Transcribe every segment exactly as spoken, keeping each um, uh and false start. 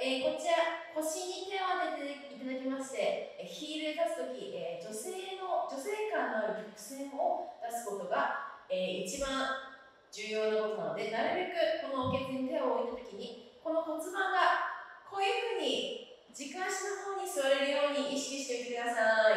えー、こちら腰に手を当てていただきまして、ヒールを出すとき、えー、女性の女性感のある曲線を出すことが、えー、一番重要なことなので、なるべくこのおけつに手を置いたときに、この骨盤がこういうふうに軸足の方に座れるように意識しておいてください。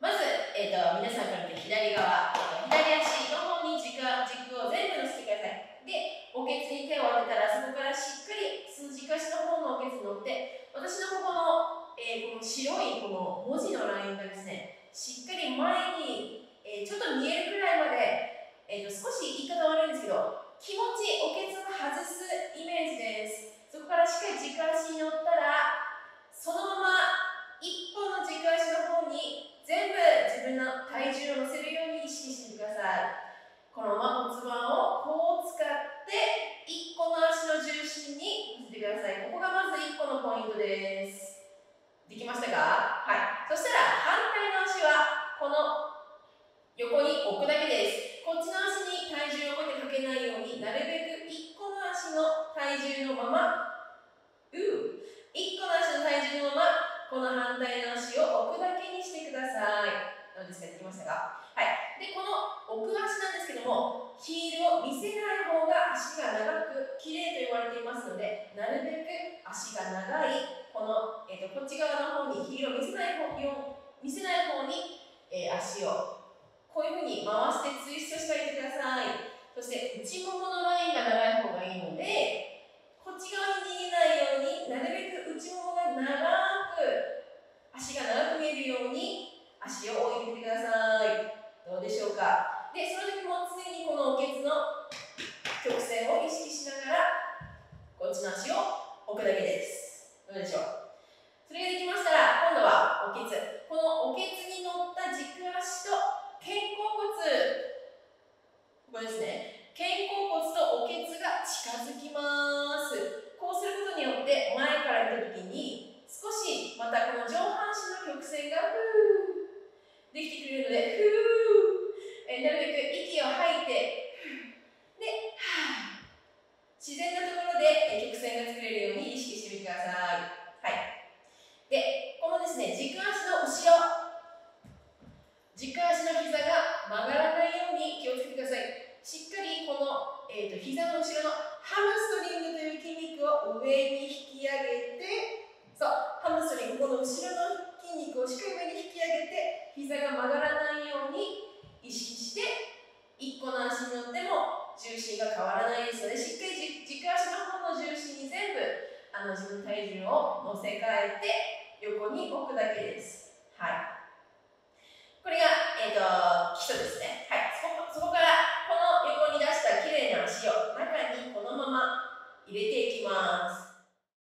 まず、えーと、皆さんから見て左側、左足の方に軸、軸を全部乗せてください。で、おけつに手を当てたら、そこからしっかりその軸足の方のおけつに乗って、私のここの、えー、この白いこの文字のラインがですね、しっかり前に、えー、ちょっと見えるくらいまで、えーと、少し言い方悪いんですけど、気持ちおけつを外すイメージです。そこからしっかり軸足に乗ったら、そのまま一本の軸足の方に、全部自分の体重を乗せるように意識してください。このまま骨盤をこう使っていっこの足の重心に乗せてください。ここがまずいっこのポイントです。できましたか？はい。そしたら反対の足はこの横に置くだけです。こっちの足に体重をかけないようになるべくいっこの足の体重のままうーいっこの足の体重のままこの反対の足を置くだけにしてください。どうですか？できましたか？はい。で、この奥足なんですけども、ヒールを見せない方が足が長く綺麗と言われていますので、なるべく足が長い、この、えーと、こっち側の方にヒールを見せない方見せない方に、えー、足をこういうふうに回してツイストしておいてください。そして内もものラインが長い方がいいので、こっち側に逃げないように、なるべく内ももが長く、足が長く見えるように、足を置いてください。どうでしょうか。で、その時も常にこのおけつの曲線を意識しながら、こっちの足を置くだけです。どうでしょう。それができましたら、今度はおけつ。このおけつに乗った軸足と肩甲骨、ここですね。肩甲骨とおけつが近づきます。こうすることによって前から行った時に少しまたこの上半身の曲線がふーできてくれるのでふーえなるべく息を吐いてふーではー自然なところで曲線が作れるように意識してみてください。はい。で、このですね、軸足の後ろ軸足の膝が曲がらないように気をつけてください。しっかりこの、えーと、膝の後ろのハムストリングという筋肉を上に引き上げて、そう、ハムストリング、この後ろの筋肉をしっかり上に引き上げて、膝が曲がらないように意識して、いっこの足に乗っても重心が変わらないですので、しっかり軸足の方の重心に全部あの自分の体重を乗せ替えて、横に置くだけです。はい。これが、えーと、基礎ですね。はい。そこ、そこからこの横に出した綺麗な足を中にこのまま入れていきます。